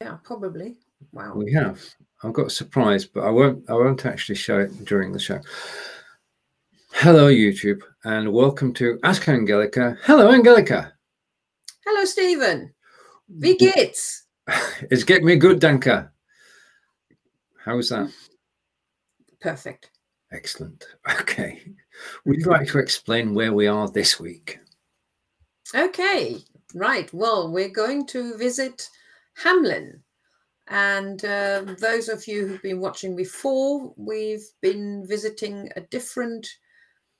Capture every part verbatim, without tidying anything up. Yeah, probably. Wow. We have. I've got a surprise, but I won't I won't actually show it during the show. Hello, YouTube, and welcome to Ask Angelika. Hello, Angelika. Hello, Steven. Wie geht's? It's geht mir gut, danke. How is that? Perfect. Excellent. Okay. Would you like to explain where we are this week? Okay. Right. Well, we're going to visit Hameln. And uh, those of you who've been watching before, we've been visiting a different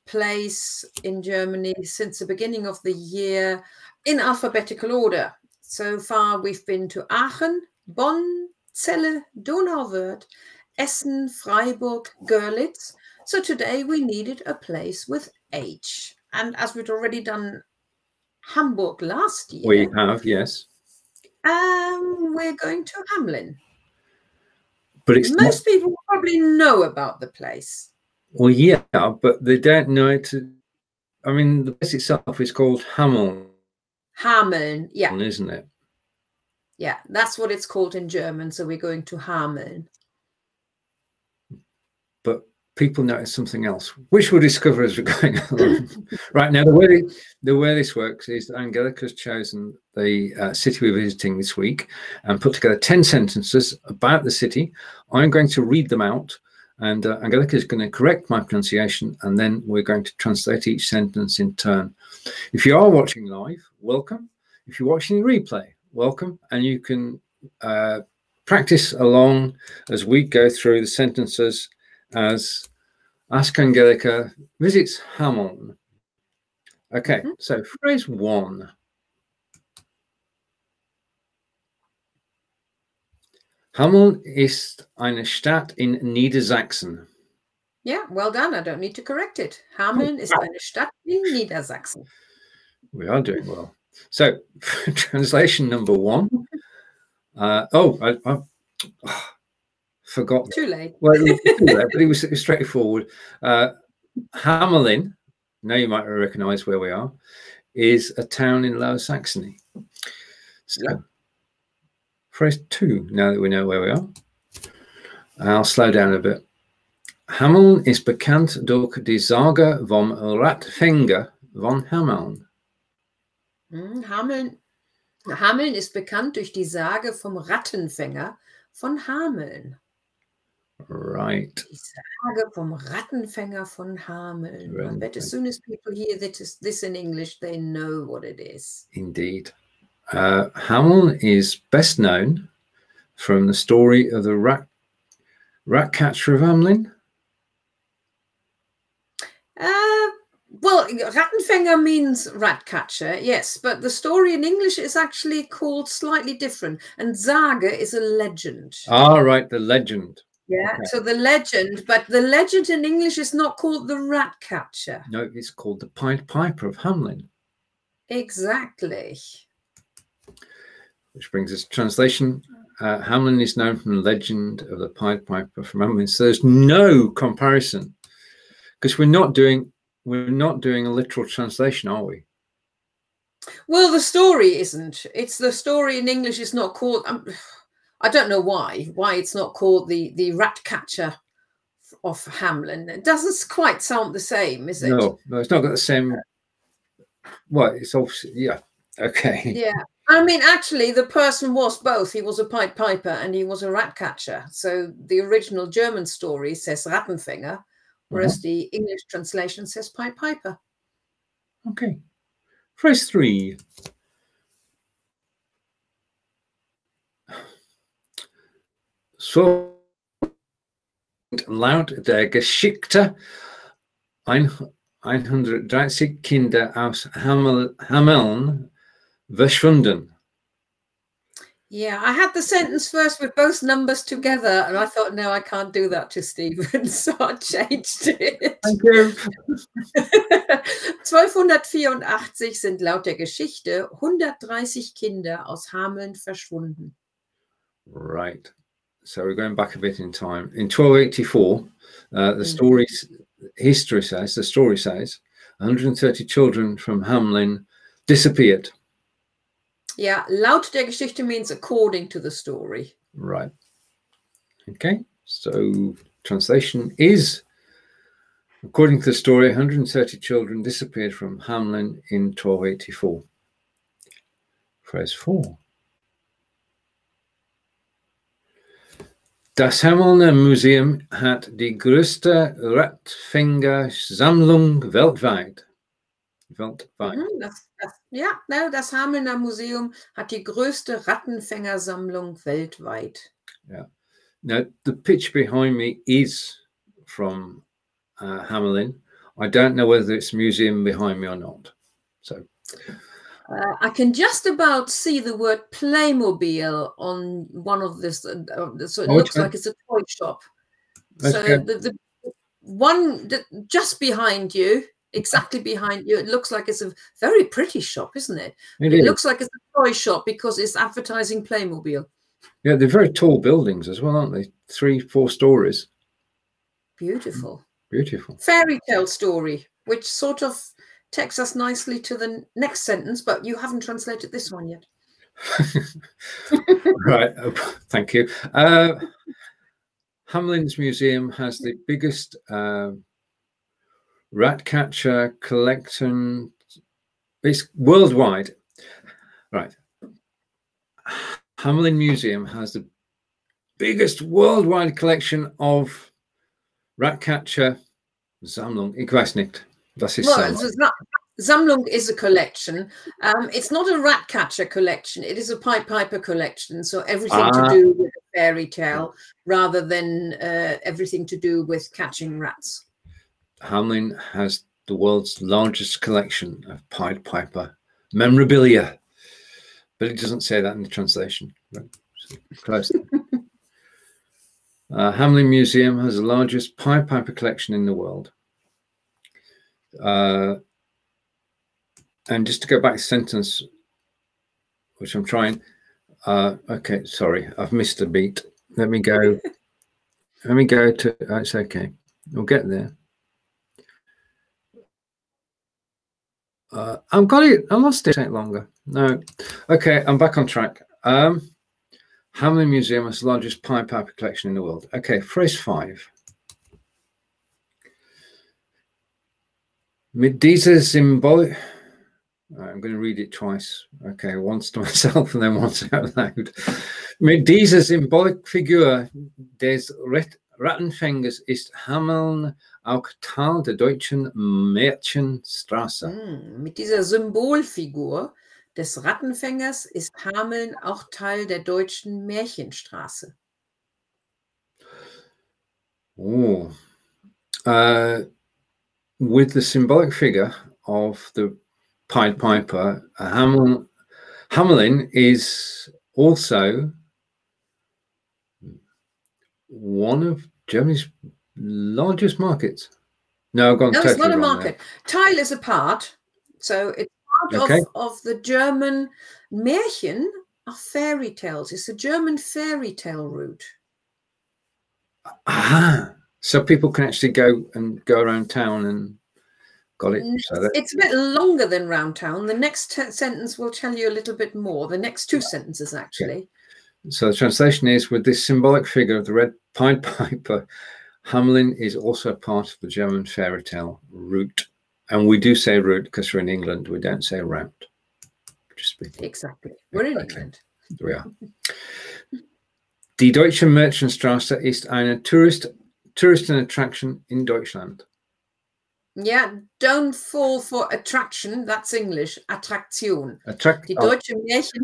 place in Germany since the beginning of the year in alphabetical order. So far, we've been to Aachen, Bonn, Celle, Donauwörth, Essen, Freiburg, Görlitz. So today we needed a place with H. And as we'd already done Hamburg last year. We have, yes. Um, we're going to Hameln. But it's most not... people probably know about the place. Well, yeah, but they don't know it. I mean, the place itself is called Hameln. Hameln, yeah. Isn't it? Yeah, that's what it's called in German. So we're going to Hameln. But people notice something else, which we'll discover as we're going along. Right now, the way the way this works is that Angelika's chosen the uh, city we're visiting this week and put together ten sentences about the city. I'm going to read them out, and uh, Angelika is going to correct my pronunciation, and then we're going to translate each sentence in turn. If you are watching live, welcome. If you're watching the replay, welcome, and you can uh, practice along as we go through the sentences as Ask Angelika visits Hameln. Okay, mm-hmm. So phrase one. Hameln ist eine Stadt in Niedersachsen. Yeah, well done. I don't need to correct it. Hameln oh, ist eine Stadt in Niedersachsen. We are doing well. So, translation number one. Uh, oh, I, I oh, forgot. Too late. Well, it was too late, but it was, it was straightforward. Uh, Hameln, now you might recognize where we are, is a town in Lower Saxony. So, yeah. Phrase two, now that we know where we are. I'll slow down a bit. Hameln ist bekannt durch die Sage vom Rattenfänger von Hameln. Hameln. Hameln ist bekannt durch die Sage vom Rattenfänger von Hameln. Right. Die Sage vom Rattenfänger von Hameln. Right. I bet as soon as people hear this in English, they know what it is. Indeed. Uh, Hameln is best known from the story of the rat rat catcher of Hameln. Uh, well, Rattenfänger means rat catcher, yes, but the story in English is actually called slightly different, and Sage is a legend. Ah, right, the legend. Yeah, okay. So the legend, but the legend in English is not called the rat catcher. No, it's called the Pied Piper of Hameln. Exactly. Which brings us to translation. Uh, Hameln is known from the legend of the Pied Piper from Hameln. So there's no comparison because we're not doing we're not doing a literal translation, are we? Well, the story isn't. It's the story in English is not called. Um, I don't know why why it's not called the the rat catcher of Hameln. It doesn't quite sound the same, is it? No, no, it's not got the same. Well, it's obviously yeah. Okay. Yeah. I mean, actually, the person was both. He was a Pied Piper and he was a rat catcher. So the original German story says Rattenfänger, whereas mm-hmm. the English translation says Pied Piper. Okay. Phrase three. So laut der Geschichte hundertdreißig Kinder aus Hameln verschwunden. Yeah, I had the sentence first with both numbers together, and I thought, no, I can't do that to Stephen, so I changed it. Thank you. zwölfhundertvierundachtzig sind laut der Geschichte hundertdreißig Kinder aus Hameln verschwunden. Right. So we're going back a bit in time. In twelve eighty-four, uh, the story, history says, the story says, one hundred thirty children from Hameln disappeared. Yeah, laut der Geschichte means according to the story. Right. Okay, so translation is, according to the story, one hundred thirty children disappeared from Hameln in twelve eighty-four. Phrase four. Das Hamelner Museum hat die größte Rattenfänger-Sammlung weltweit. Weltweit. Mm, das, das, ja, das Hamelner Museum hat die größte Rattenfängersammlung weltweit. Yeah. Now, the picture behind me is from uh, Hameln. I don't know whether it's museum behind me or not. So... Uh, I can just about see the word Playmobil on one of this, uh, so it oh, looks okay. like it's a toy shop. Okay. So the, the one that just behind you, exactly behind you, it looks like it's a very pretty shop, isn't it? It, it is. Looks like it's a toy shop because it's advertising Playmobil. Yeah, they're very tall buildings as well, aren't they? Three, four stories. Beautiful. Beautiful. Fairy tale story, which sort of takes us nicely to the next sentence, but you haven't translated this one yet. Right, thank you. Uh, Hameln's museum has the biggest uh, rat catcher collection worldwide. Right. Hameln Museum has the biggest worldwide collection of rat catcher Sammlung. Ich weiß nicht. Das ist well, so not, Sammlung is a collection. Um, it's not a rat catcher collection. It is a Pied Piper collection. So everything ah. to do with a fairy tale rather than uh, everything to do with catching rats. Hameln has the world's largest collection of Pied Piper memorabilia. But it doesn't say that in the translation. Right? So close. uh, Hameln Museum has the largest Pied Piper collection in the world. Uh, and just to go back to the sentence, which I'm trying, uh, okay, sorry, I've missed a beat. Let me go, let me go to, oh, it's okay, we'll get there. Uh, I've got it, I lost it, take longer. No, okay, I'm back on track. Um, Hameln Museum has the largest Pied Piper collection in the world. Okay, phrase five. Mit dieser Symbol, I'm going to read it twice. Okay, once to myself and then once out loud. Mit dieser Symbolikfigur des Rattenfängers ist Hameln auch Teil der Deutschen Märchenstraße. Mm, mit dieser Symbolfigur des Rattenfängers ist Hameln auch Teil der Deutschen Märchenstraße. Oh. Uh, With the symbolic figure of the Pied Piper, Hameln, Hameln is also one of Germany's largest markets. No, I've gone no, it's not a market. There. Teil is a part, so it's part okay. of, of the German Märchen are fairy tales. It's a German fairy tale route. Ah. So people can actually go and go around town and got it. So that, it's a bit longer than round town. The next sentence will tell you a little bit more. The next two yeah. sentences, actually. Okay. So the translation is, with this symbolic figure of the red Pied Piper, Hameln is also part of the German fairy tale route. And we do say route because we're in England. We don't say route. Just be exactly. We're in okay. England. We are. Die Deutsche Märchenstraße ist eine Tourist... Tourist and attraction in Deutschland. Yeah, don't fall for attraction. That's English. Attraktion. Attract die, Deutsche Märchen,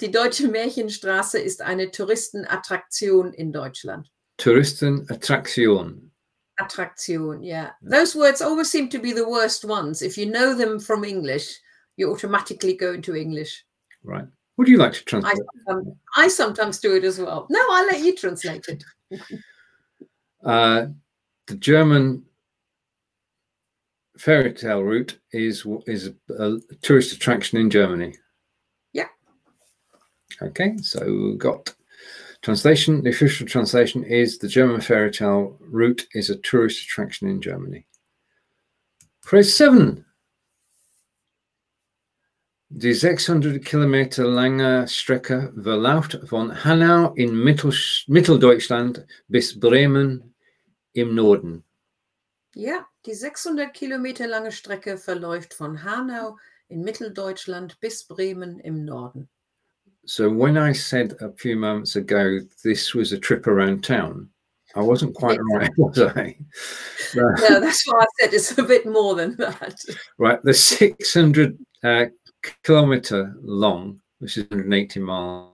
die Deutsche Märchenstraße ist eine Touristenattraktion in Deutschland. Touristenattraktion. Attraktion, yeah. Those words always seem to be the worst ones. If you know them from English, you automatically go into English. Right. What do you like to translate? I, um, I sometimes do it as well. No, I'll let you translate it. Uh, the German fairy tale route is is a, a tourist attraction in Germany. Yeah. Okay, so we've got translation. The official translation is the German fairy tale route is a tourist attraction in Germany. Phrase seven. Die sechshundert Kilometer lange Strecke verläuft von Hanau in Mitteldeutschland bis Bremen im Norden. Ja, die sechshundert Kilometer lange Strecke verläuft von Hanau in Mitteldeutschland bis Bremen im Norden. So when I said a few moments ago, this was a trip around town, I wasn't quite right, was I? But, no, that's why I said it's a bit more than that. Right, the six hundred uh, kilometer long, which is one hundred eighty miles,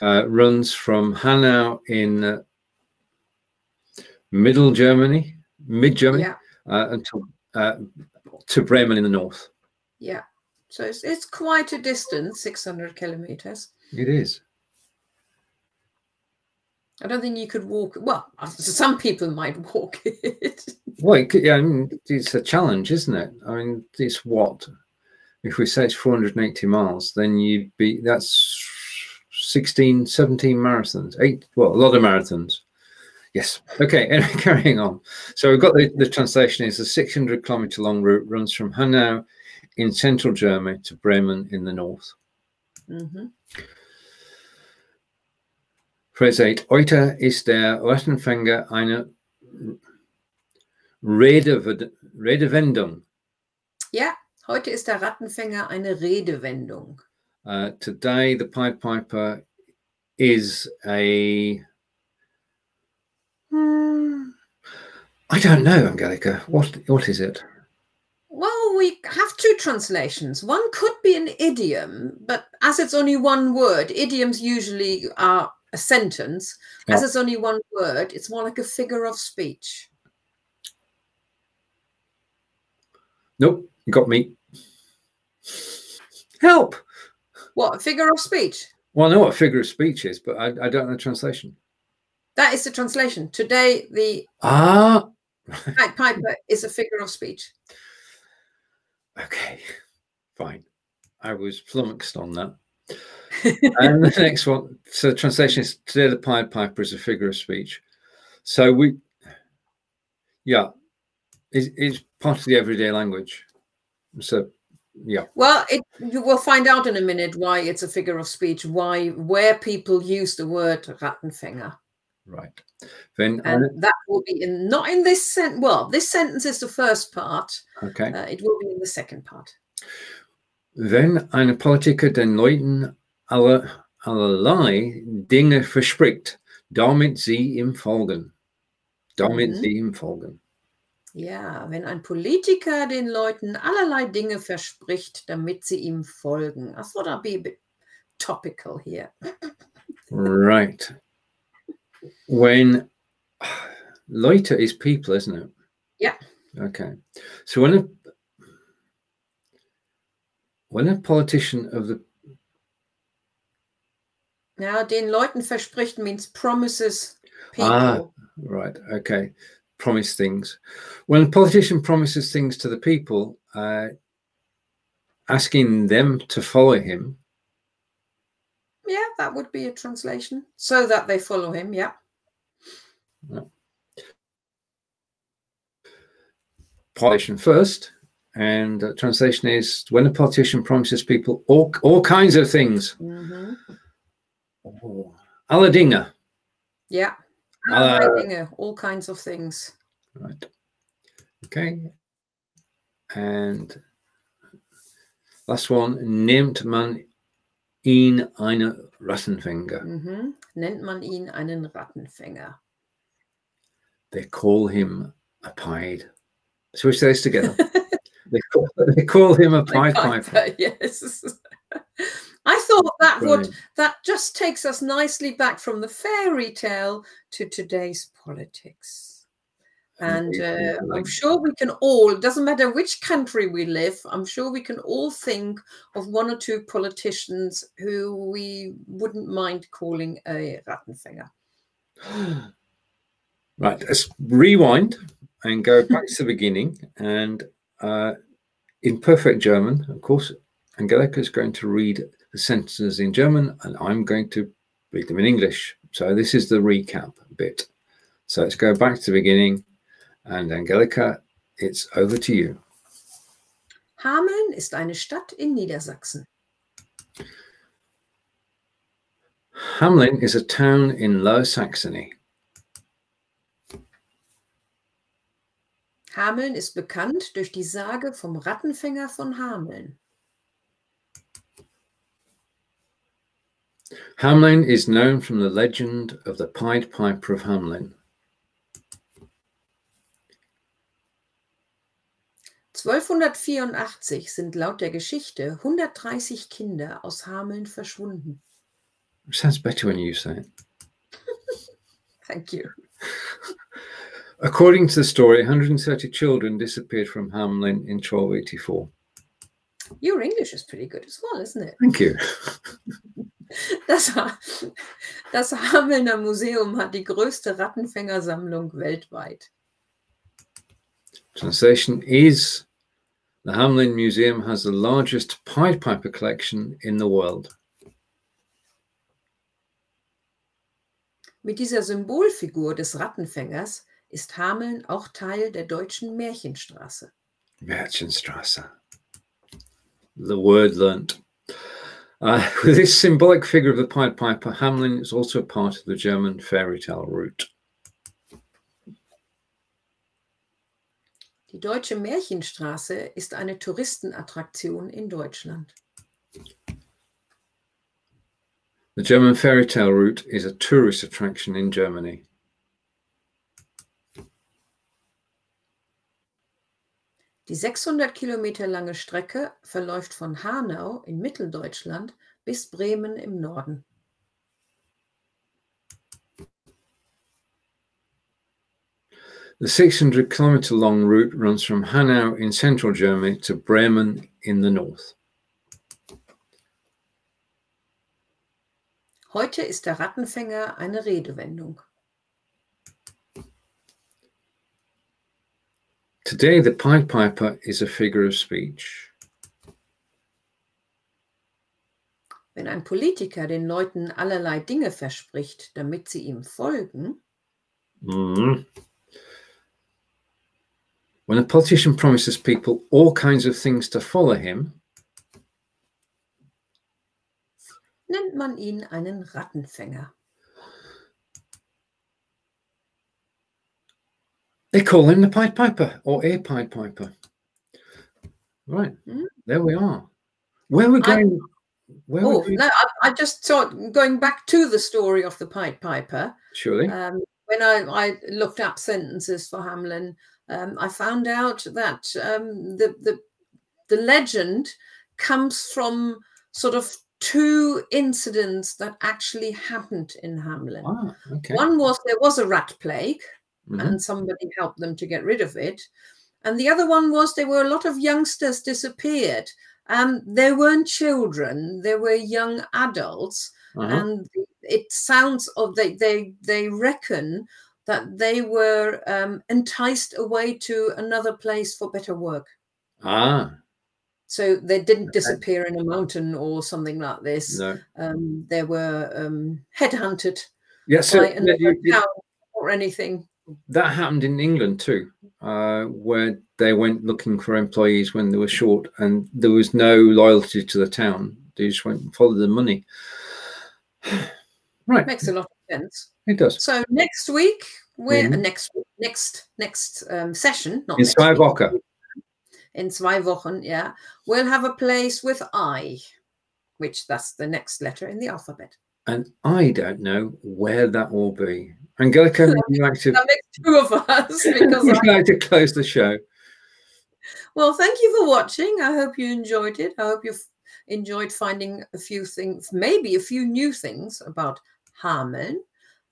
uh, runs from Hanau in uh, middle Germany, mid Germany, yeah. uh, until uh, to Bremen in the north. Yeah, so it's, it's quite a distance, six hundred kilometers. It is. I don't think you could walk. Well, some people might walk it. Well, it could, yeah, I mean, it's a challenge, isn't it? I mean, it's what? If we say it's four hundred eighty miles, then you'd be, that's sixteen, seventeen marathons, eight, well, a lot of marathons. Yes. Okay, and carrying on. So we've got the, the translation is the six hundred kilometer long route runs from Hanau in central Germany to Bremen in the north. Mm-hmm. Phrase eight. Heute ist der Rattenfänger eine Rede, Redewendung. Yeah, heute ist der Rattenfänger eine Redewendung. Uh, today the Pied Piper is a... Mm, I don't know, Angelika. What, what is it? Well, we have two translations. One could be an idiom, but as it's only one word, idioms usually are... a sentence, as yeah. it's only one word, it's more like a figure of speech. Nope, you got me. Help! What, a figure of speech? Well, I know what a figure of speech is, but I, I don't know the translation. That is the translation. Today, the ah. Pied Piper is a figure of speech. Okay, fine. I was flummoxed on that. And the next one, so the translation is today the Pied Piper is a figure of speech. So we, yeah, it's, it's part of the everyday language. So, yeah. Well, it, you will find out in a minute why it's a figure of speech, why, where people use the word Rattenfänger. Right. Then, and uh, that will be in, not in this sentence, well, this sentence is the first part. Okay. Uh, it will be in the second part. Wenn ein Politiker den Leuten aller, allerlei Dinge verspricht, damit sie ihm folgen. Damit mhm. sie ihm folgen. Ja, wenn ein Politiker den Leuten allerlei Dinge verspricht, damit sie ihm folgen. I thought I'd be a bit topical here. Right. When Leute is people, isn't it? Yeah. Okay. So when a When a politician of the... Now, den Leuten verspricht means promises people. Ah, right, okay. Promise things. When a politician promises things to the people, uh, asking them to follow him. Yeah, that would be a translation. So that they follow him, yeah. Politician first. And the translation is, when a politician promises people all, all kinds of things. Mm-hmm. Oh. Alle Dinge. Yeah. Alle uh, Dinge, all kinds of things. Right. Okay. And last one, nimmt man ihn einen Rattenfänger. Mm-hmm. Nennt man ihn einen Rattenfänger. They call him a Pied. Switch those together. They call, they call him a Pied Piper. Piper. Yes. I thought that Brilliant. would, that just takes us nicely back from the fairy tale to today's politics. And uh, I'm sure we can all, it doesn't matter which country we live, I'm sure we can all think of one or two politicians who we wouldn't mind calling a Rattenfänger. Right, let's rewind and go back to the beginning. And Uh, in perfect German, of course, Angelika is going to read the sentences in German and I'm going to read them in English. So this is the recap bit. So let's go back to the beginning. And Angelika, it's over to you. Hameln ist eine Stadt in Niedersachsen. Hameln is a town in Low Saxony. Hameln ist bekannt durch die Sage vom Rattenfänger von Hameln. Hameln is known from the legend of the Pied Piper of Hamelin. zwölfhundertvierundachtzig sind laut der Geschichte hundertdreißig Kinder aus Hameln verschwunden. It sounds better when you say it. Thank you. According to the story, one hundred thirty children disappeared from Hameln in twelve eighty-four. Your English is pretty good as well, isn't it? Thank you. Das, das Hamelner Museum hat die größte Rattenfängersammlung weltweit. Translation is, the Hameln Museum has the largest Pied Piper collection in the world. Mit dieser Symbolfigur des Rattenfängers ist Hameln auch Teil der Deutschen Märchenstraße. Märchenstraße. The word learnt. Uh, with this symbolic figure of the Pied Piper, Hameln is also part of the German fairy tale route. Die Deutsche Märchenstraße ist eine Touristenattraktion in Deutschland. The German fairy tale route is a tourist attraction in Germany. Die sechshundert Kilometer lange Strecke verläuft von Hanau in Mitteldeutschland bis Bremen im Norden. The six hundred kilometer long route runs from Hanau in central Germany to Bremen in the north. Heute ist der Rattenfänger eine Redewendung. Today the Pied Piper is a figure of speech. Wenn ein Politiker den Leuten allerlei Dinge verspricht, damit sie ihm folgen. Mm. When a politician promises people all kinds of things to follow him, nennt man ihn einen Rattenfänger. They call him the Pied Piper or a Pied Piper. Right, mm-hmm. There we are. Where we're going? Where oh, we... no, I, I just thought going back to the story of the Pied Piper. Surely. Um, when I, I looked up sentences for Hameln, um, I found out that um, the the the legend comes from sort of two incidents that actually happened in Hameln. Ah, okay. One was there was a rat plague, mm-hmm. and somebody helped them to get rid of it. And the other one was there were a lot of youngsters disappeared. Um, they weren't children, they were young adults. Uh-huh. And it sounds, or they, they, they reckon that they were um, enticed away to another place for better work. Ah. So they didn't disappear in a mountain or something like this. No. Um, they were um, headhunted, yeah, so by another you, you, town or anything. That happened in England too, uh, where they went looking for employees when they were short, and there was no loyalty to the town. They just went and followed the money. Right. It makes a lot of sense. It does. So next week, we're mm-hmm. uh, next next next um, session. Not in Skywalker. In zwei Wochen, yeah, we'll have a place with I, which that's the next letter in the alphabet. And I don't know where that will be. Angelika, would you like to... That makes two of us. Because would you like to close the show? Well, thank you for watching. I hope you enjoyed it. I hope you've enjoyed finding a few things, maybe a few new things about Hameln.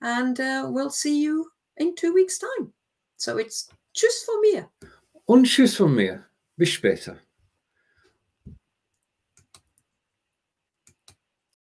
And uh, we'll see you in two weeks' time. So it's tschüss von mir. Und tschüss von mir. Bis später.